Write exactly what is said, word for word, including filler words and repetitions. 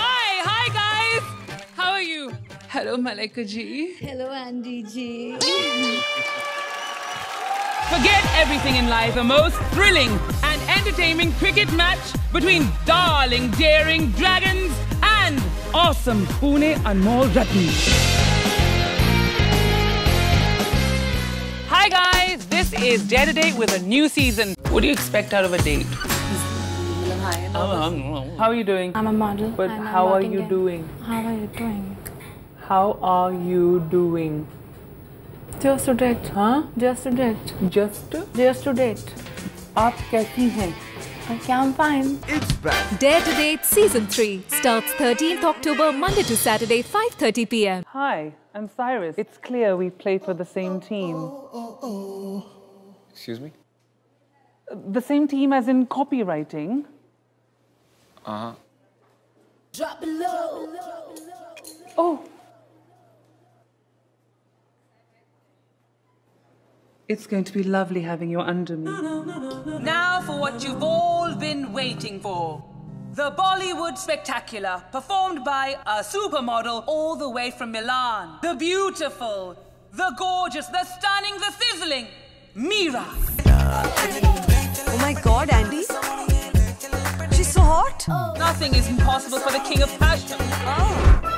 Hi, hi guys. How are you? Hello, Malika ji. Hello, Andy ji. Forget everything in life. A most thrilling and entertaining cricket match between darling, daring dragons and awesome Pune Anmol Ratni. Hi guys, this is Dare to Date with a new season. What do you expect out of a date? How are you doing? I'm a model. But I'm how are you doing? How are you doing? How are you doing? Just to date. Huh? Just to date. Just to? Just to date. आप कैसी हैं? I'm fine. It's back. Dare to Date Season three starts thirteenth October, Monday to Saturday, five thirty p m Hi, I'm Cyrus. It's clear we play for the same team. Oh, oh, oh. Excuse me? The same team as in copywriting. Uh-huh. Drop below. Oh. It's going to be lovely having you under me. Now for what you've all been waiting for. The Bollywood Spectacular, performed by a supermodel all the way from Milan. The beautiful, the gorgeous, the stunning, the sizzling, Mira. Oh my God, Andy. She's so hot. Nothing is impossible for the king of fashion. Oh.